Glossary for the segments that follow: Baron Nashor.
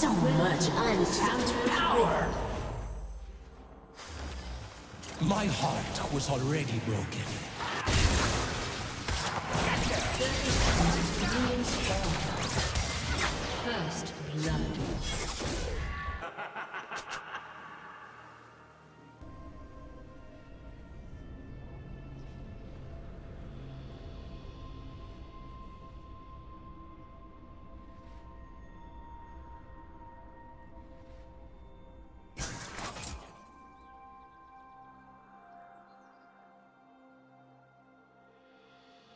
So much untapped power! My heart was already broken. First blood.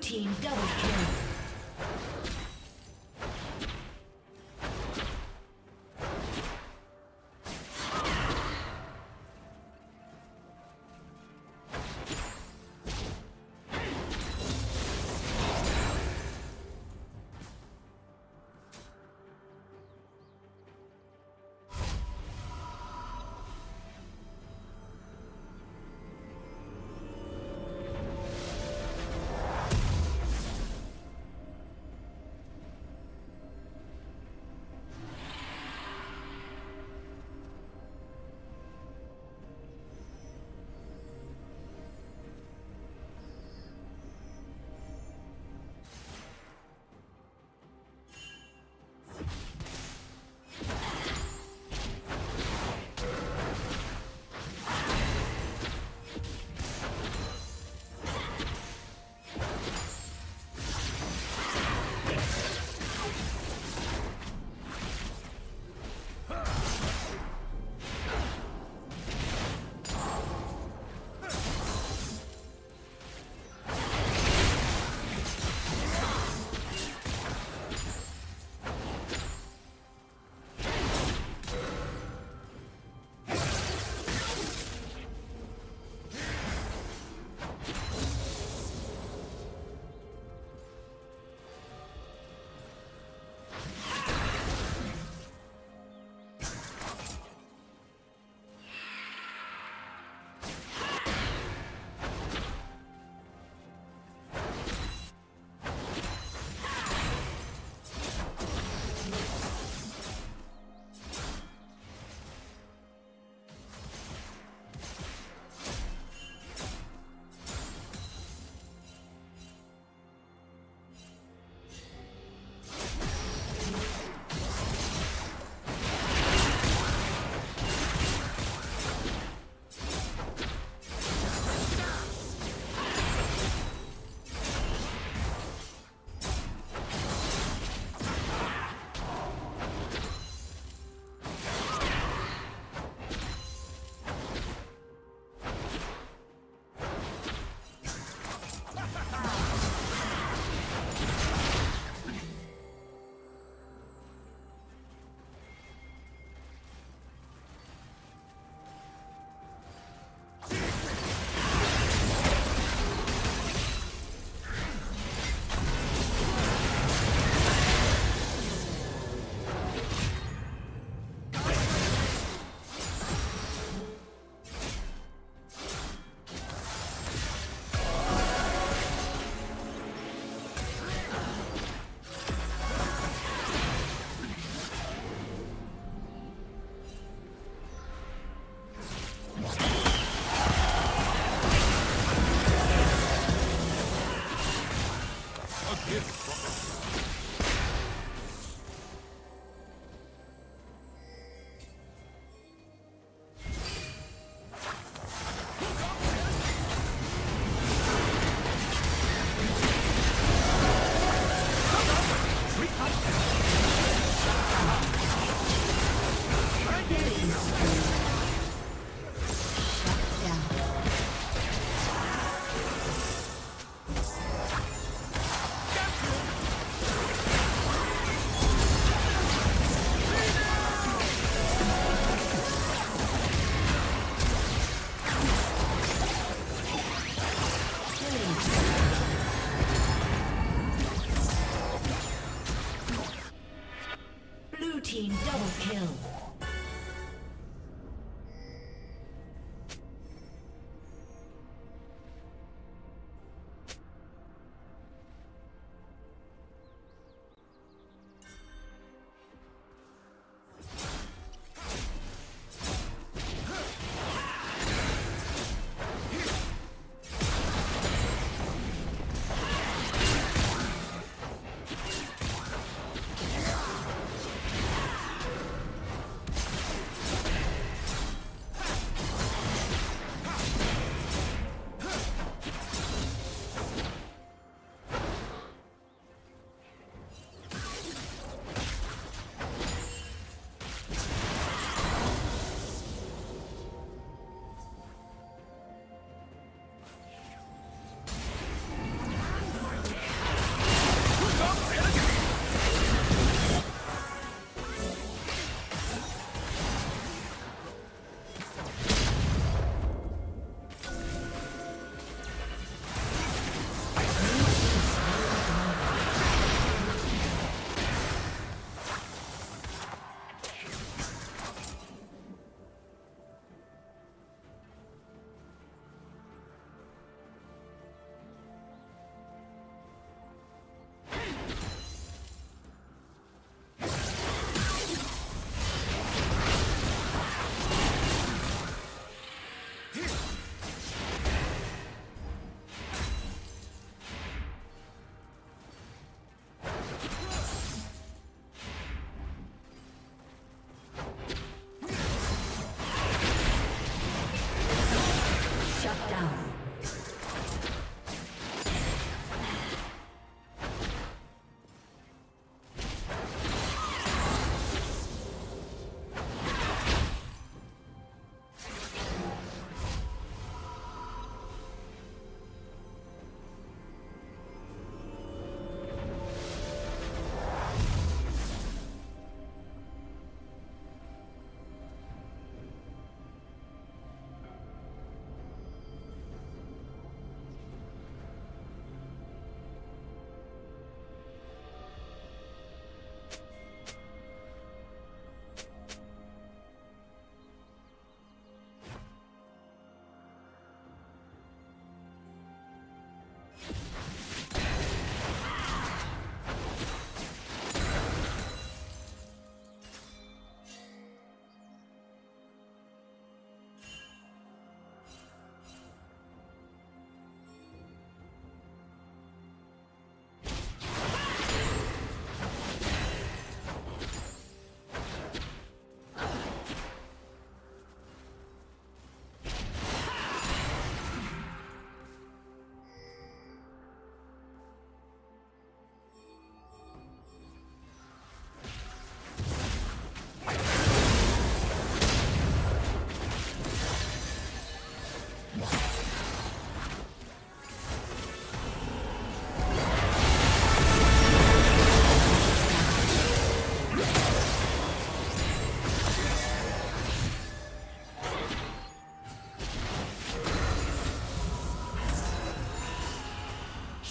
Team double kill.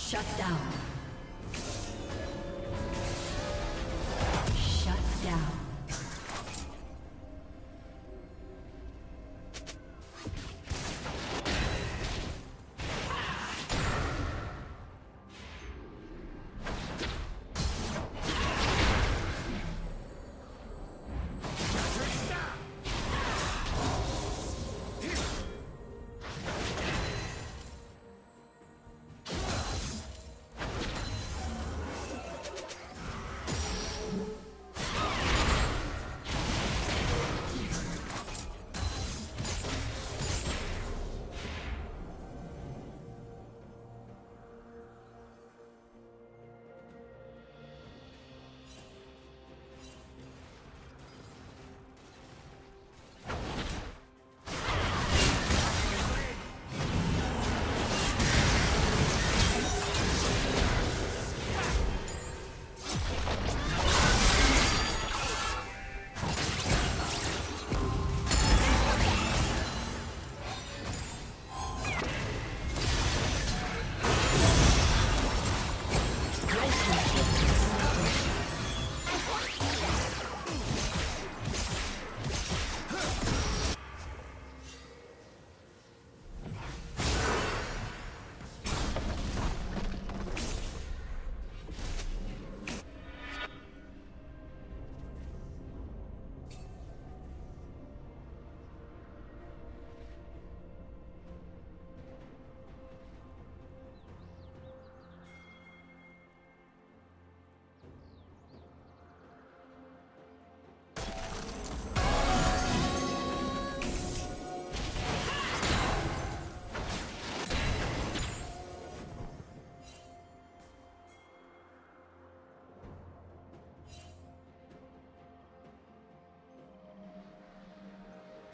Shut down. Shut down.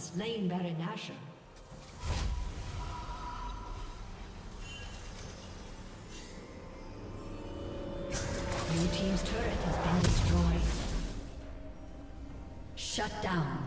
has slain Baron Nashor. Blue team's turret has been destroyed. Shut down.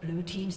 Blue team's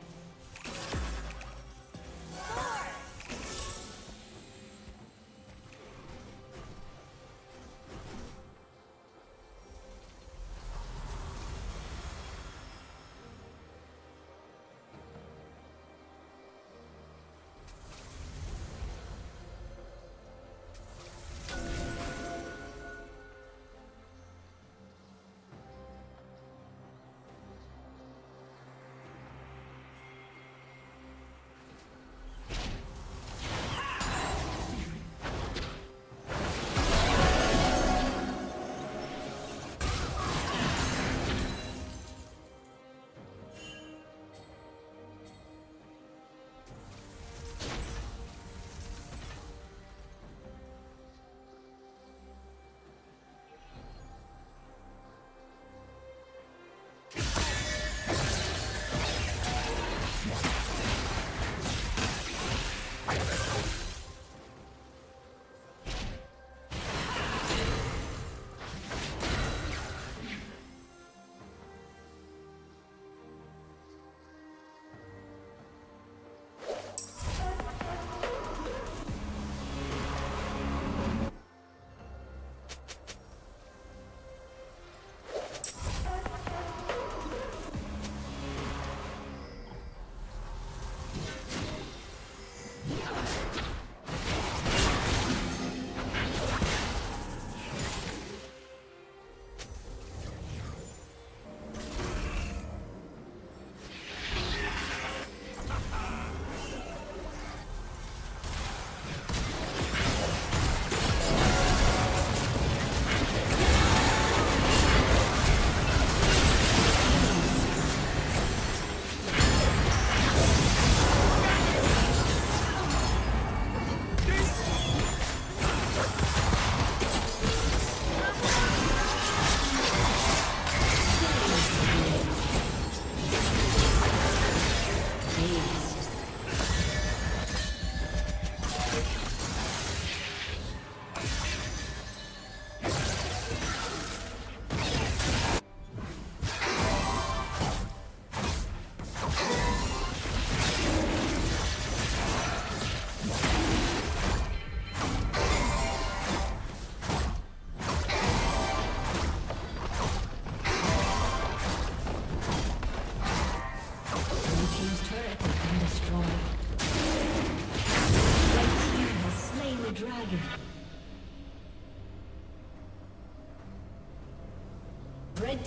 Red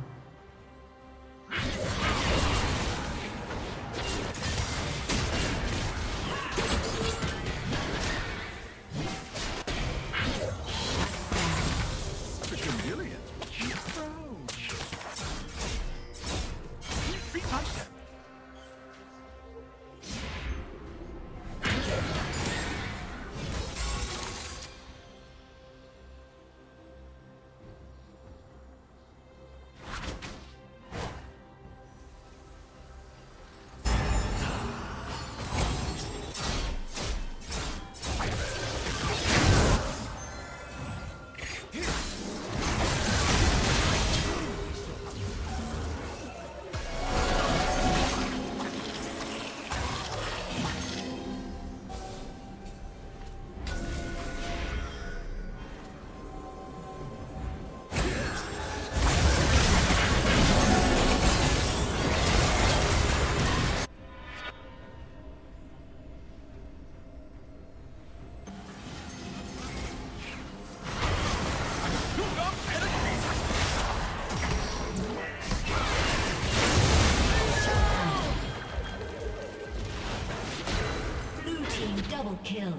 Kill.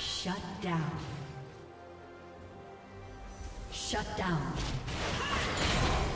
Shut down. Shut down.